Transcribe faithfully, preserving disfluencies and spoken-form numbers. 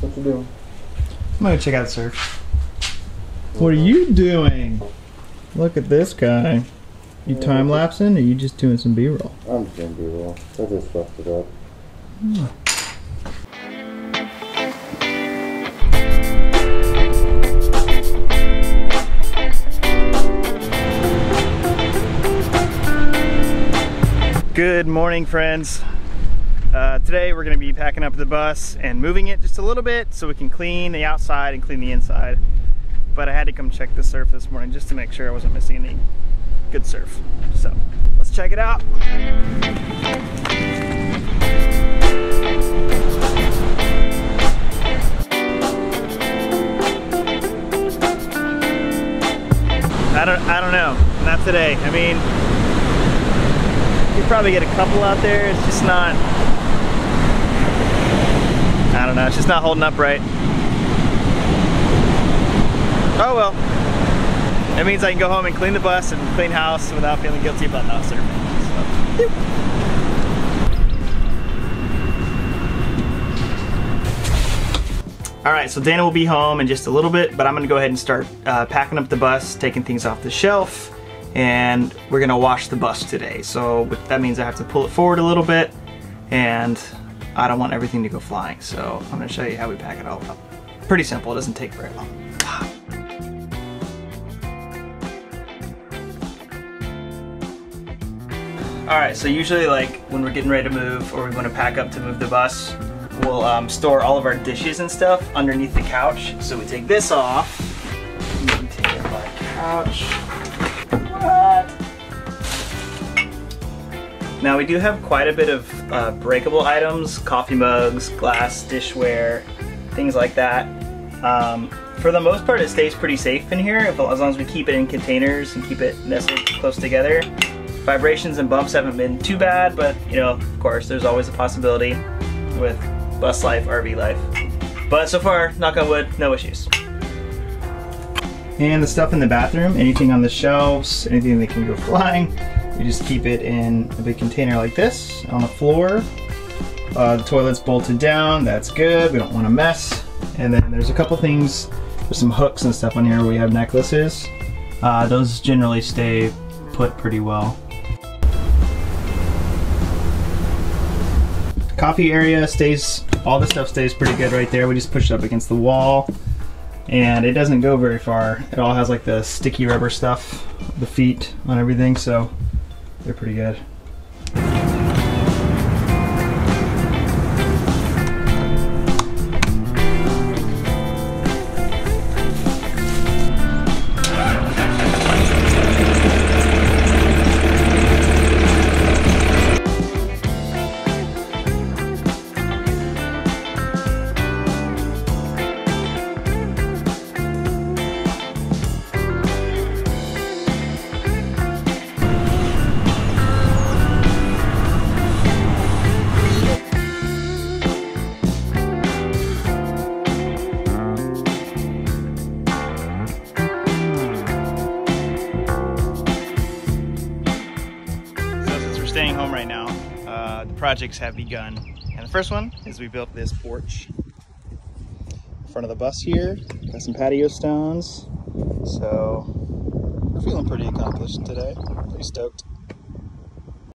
What you doing? I'm gonna check out Surf. What are you doing? Look at this guy. You time lapsing, or you just doing some B-roll? I'm just doing B-roll. I just fucked it up. Hmm. Good morning, friends. Uh, today we're gonna be packing up the bus and moving it just a little bit so we can clean the outside and clean the inside. But I had to come check the surf this morning just to make sure I wasn't missing any good surf. So let's check it out. I don't, I don't know, not today. I mean, you probably get a couple out there. It's just not, I don't know, it's just not holding up right. Oh well, it means I can go home and clean the bus and clean house without feeling guilty about not serving. So. All right, so Dana will be home in just a little bit, but I'm gonna go ahead and start uh, packing up the bus, taking things off the shelf, and we're gonna wash the bus today. So that means I have to pull it forward a little bit, and I don't want everything to go flying. So I'm gonna show you how we pack it all up. Pretty simple, it doesn't take very long. All right, so usually like when we're getting ready to move or we wanna pack up to move the bus, we'll um, store all of our dishes and stuff underneath the couch. So we take this off, we can take up our couch. Now we do have quite a bit of uh, breakable items, coffee mugs, glass, dishware, things like that. Um, for the most part, it stays pretty safe in here as long as we keep it in containers and keep it nestled close together. Vibrations and bumps haven't been too bad, but you know, of course, there's always a possibility with bus life, R V life. But so far, knock on wood, no issues. And the stuff in the bathroom, anything on the shelves, anything that can go flying, we just keep it in a big container like this on the floor. Uh, the toilet's bolted down, that's good, we don't want a mess. And then there's a couple things, there's some hooks and stuff on here where we have necklaces. Uh, those generally stay put pretty well. Coffee area stays, all the stuff stays pretty good right there. We just push it up against the wall and it doesn't go very far. It all has like the sticky rubber stuff, the feet on everything, so they're pretty good. Home right now, uh, the projects have begun, and the first one is we built this porch in front of the bus here. Got some patio stones, so we're feeling pretty accomplished today. Pretty stoked.